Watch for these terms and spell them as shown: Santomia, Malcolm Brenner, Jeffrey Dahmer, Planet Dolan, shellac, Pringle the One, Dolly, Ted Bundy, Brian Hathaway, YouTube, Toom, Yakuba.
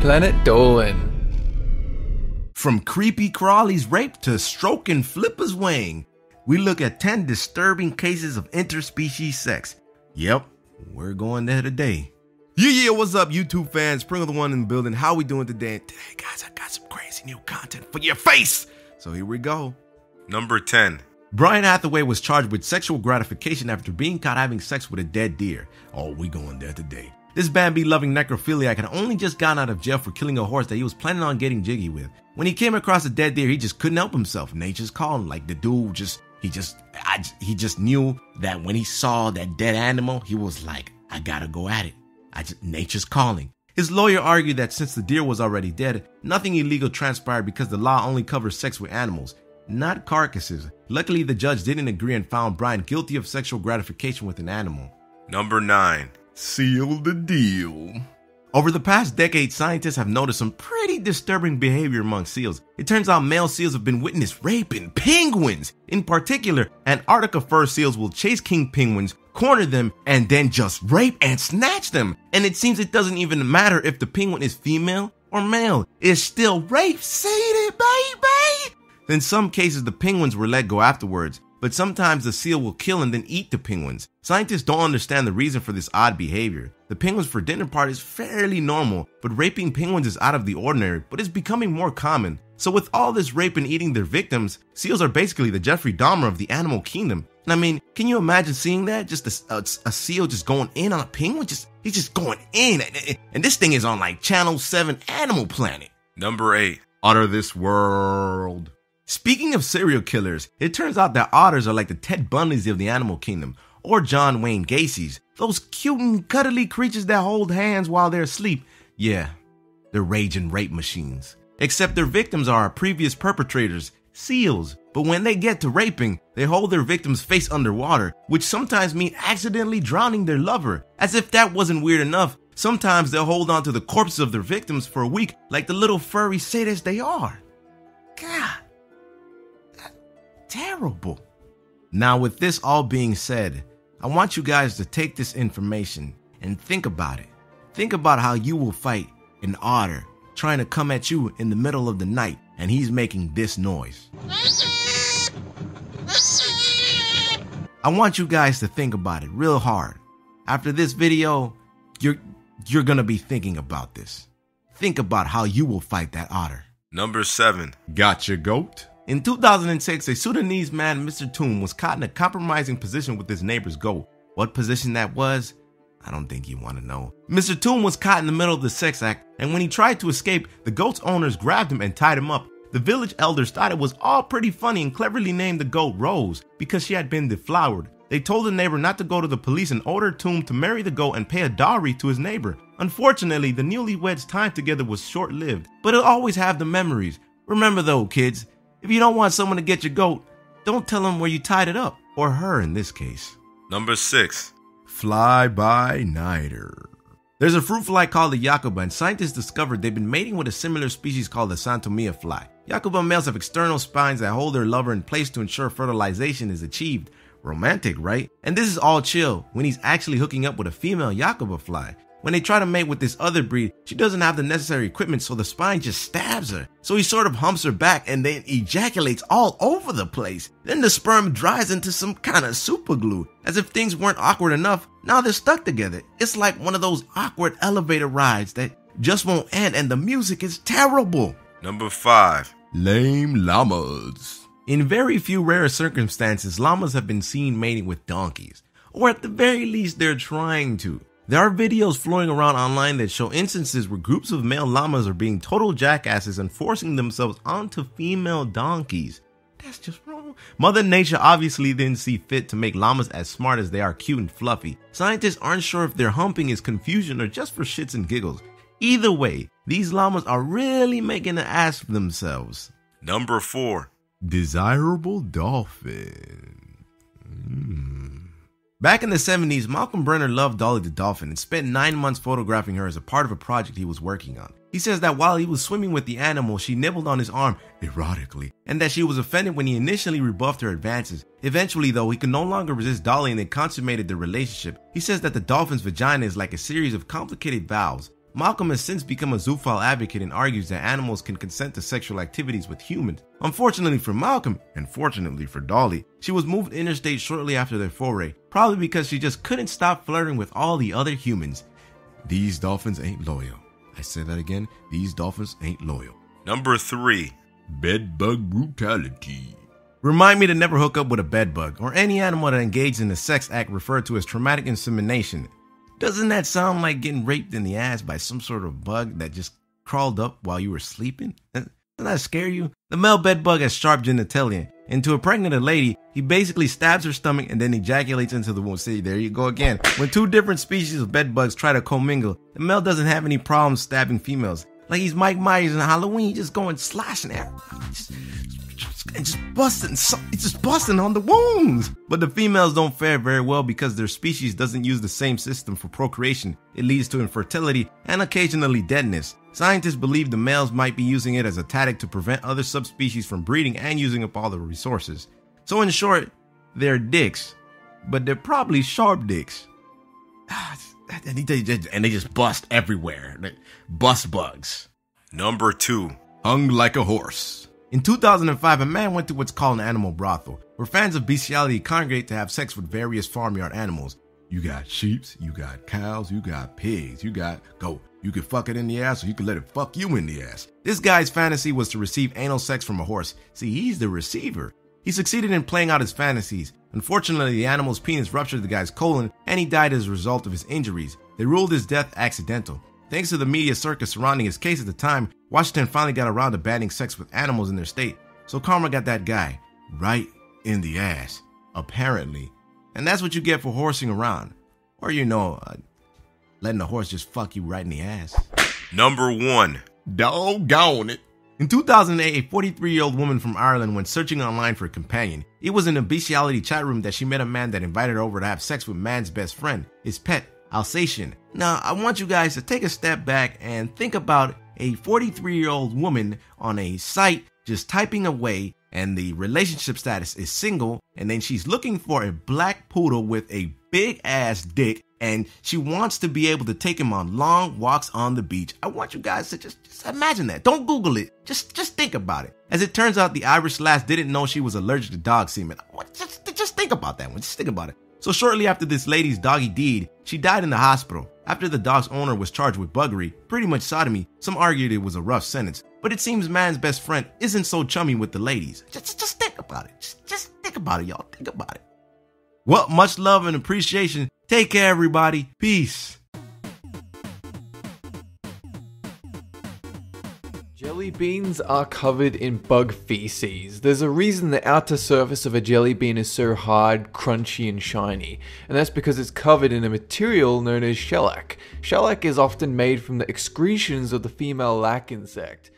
Planet Dolan. From creepy Crawley's rape to stroking Flipper's wing, we look at 10 disturbing cases of interspecies sex. Yep, we're going there today. Yeah, what's up, YouTube fans? Pringle the One in the building. How we doing today? And today, guys, I got some crazy new content for your face. So here we go. Number 10. Brian Hathaway was charged with sexual gratification after being caught having sex with a dead deer. Oh, we going there today. This Bambi-loving necrophiliac had only just gotten out of jail for killing a horse that he was planning on getting jiggy with. When he came across a dead deer, he just couldn't help himself. Nature's calling. Like, the dude just knew that when he saw that dead animal, he was like, I gotta go at it. Nature's calling. His lawyer argued that since the deer was already dead, nothing illegal transpired because the law only covers sex with animals, not carcasses. Luckily, the judge didn't agree and found Brian guilty of sexual gratification with an animal. Number 9. Seal the deal. Over the past decade, scientists have noticed some pretty disturbing behavior among seals. It turns out male seals have been witnessed raping penguins. In particular, Antarctica fur seals will chase king penguins, corner them, and then just rape and snatch them. And it seems it doesn't even matter if the penguin is female or male. It's still rape. See it, baby? In some cases, the penguins were let go afterwards. But sometimes the seal will kill and then eat the penguins. Scientists don't understand the reason for this odd behavior. The penguins for dinner party is fairly normal, but raping penguins is out of the ordinary, but it's becoming more common. So with all this rape and eating their victims, seals are basically the Jeffrey Dahmer of the animal kingdom. And I mean, can you imagine seeing that? Just a seal just going in on a penguin? He's just going in. And this thing is on like Channel 7 Animal Planet. Number 8. Otter this world. Speaking of serial killers, it turns out that otters are like the Ted Bundys of the animal kingdom, or John Wayne Gacy's, those cute and cuddly creatures that hold hands while they're asleep. Yeah, they're raging rape machines. Except their victims are our previous perpetrators, seals. But when they get to raping, they hold their victim's face underwater, which sometimes means accidentally drowning their lover. As if that wasn't weird enough, sometimes they'll hold on to the corpses of their victims for a week like the little furry sadists they are. God. Terrible. Now, with this all being said, I want you guys to take this information and think about it. Think about how you will fight an otter trying to come at you in the middle of the night, and he's making this noise. I want you guys to think about it real hard. After this video, you're gonna be thinking about this. Think about how you will fight that otter. Number 7. Got your goat? In 2006, a Sudanese man, Mr. Toom, was caught in a compromising position with his neighbor's goat. What position that was? I don't think you want to know. Mr. Toom was caught in the middle of the sex act, and when he tried to escape, the goat's owners grabbed him and tied him up. The village elders thought it was all pretty funny and cleverly named the goat Rose because she had been deflowered. They told the neighbor not to go to the police and ordered Toom to marry the goat and pay a dowry to his neighbor. Unfortunately, the newlyweds' time together was short-lived, but it'll always have the memories. Remember though, kids, if you don't want someone to get your goat, don't tell them where you tied it up, or her in this case. Number 6. Fly-by-nighter. There's a fruit fly called the Yakuba, and scientists discovered they've been mating with a similar species called the Santomia fly. Yakuba males have external spines that hold their lover in place to ensure fertilization is achieved. Romantic, right? And this is all chill when he's actually hooking up with a female Yakuba fly. When they try to mate with this other breed, she doesn't have the necessary equipment, so the spine just stabs her. So he sort of humps her back and then ejaculates all over the place. Then the sperm dries into some kind of super glue. As if things weren't awkward enough, now they're stuck together. It's like one of those awkward elevator rides that just won't end, and the music is terrible. Number 5. Lame llamas. In very few rare circumstances, llamas have been seen mating with donkeys. Or at the very least, they're trying to. There are videos floating around online that show instances where groups of male llamas are being total jackasses and forcing themselves onto female donkeys. That's just wrong. Mother Nature obviously didn't see fit to make llamas as smart as they are cute and fluffy. Scientists aren't sure if their humping is confusion or just for shits and giggles. Either way, these llamas are really making an ass of themselves. Number 4. Desirable dolphin. Back in the 70s, Malcolm Brenner loved Dolly the dolphin and spent 9 months photographing her as a part of a project he was working on. He says that while he was swimming with the animal, she nibbled on his arm erotically, and that she was offended when he initially rebuffed her advances. Eventually, though, he could no longer resist Dolly and they consummated their relationship. He says that the dolphin's vagina is like a series of complicated valves. Malcolm has since become a zoophile advocate and argues that animals can consent to sexual activities with humans. Unfortunately for Malcolm, and fortunately for Dolly, she was moved interstate shortly after their foray, probably because she just couldn't stop flirting with all the other humans. These dolphins ain't loyal. I say that again, these dolphins ain't loyal. Number 3. Bedbug brutality. Remind me to never hook up with a bedbug, or any animal that engages in a sex act referred to as traumatic insemination. Doesn't that sound like getting raped in the ass by some sort of bug that just crawled up while you were sleeping? Doesn't that scare you? The male bedbug has sharp genitalia, and to a pregnant lady, he basically stabs her stomach and then ejaculates into the womb. See, there you go again. When two different species of bedbugs try to commingle, the male doesn't have any problems stabbing females. Like he's Mike Myers in Halloween, he's just going slashing at and just busting on the wounds. But the females don't fare very well because their species doesn't use the same system for procreation. It leads to infertility and occasionally deadness. Scientists believe the males might be using it as a tactic to prevent other subspecies from breeding and using up all the resources. So in short, they're dicks, but they're probably sharp dicks. And they just bust everywhere. They bust bugs. Number 2. Hung like a horse. In 2005, a man went to what's called an animal brothel, where fans of bestiality congregate to have sex with various farmyard animals. You got sheep, you got cows, you got pigs, you got goat. You can fuck it in the ass or you can let it fuck you in the ass. This guy's fantasy was to receive anal sex from a horse. See, he's the receiver. He succeeded in playing out his fantasies. Unfortunately, the animal's penis ruptured the guy's colon and he died as a result of his injuries. They ruled his death accidental. Thanks to the media circus surrounding his case at the time, Washington finally got around to banning sex with animals in their state. So karma got that guy right in the ass, apparently. And that's what you get for horsing around. Or, you know, letting a horse just fuck you right in the ass. Number 1. Doggone it. In 2008, a 43-year-old woman from Ireland went searching online for a companion. It was in a bestiality chat room that she met a man that invited her over to have sex with man's best friend, his pet, Alsatian. Now, I want you guys to take a step back and think about a 43-year-old woman on a site just typing away and the relationship status is single, and then she's looking for a black poodle with a big ass dick and she wants to be able to take him on long walks on the beach. I want you guys to just imagine that. Don't Google it. Just think about it. As it turns out, the Irish lass didn't know she was allergic to dog semen. Just think about that one. Just think about it. So shortly after this lady's doggy deed, she died in the hospital. After the dog's owner was charged with buggery, pretty much sodomy, some argued it was a rough sentence. But it seems man's best friend isn't so chummy with the ladies. Just think about it. Just think about it, y'all. Think about it. Well, much love and appreciation. Take care, everybody. Peace. Jelly beans are covered in bug feces. There's a reason the outer surface of a jelly bean is so hard, crunchy and shiny, and that's because it's covered in a material known as shellac. Shellac is often made from the excretions of the female lac insect.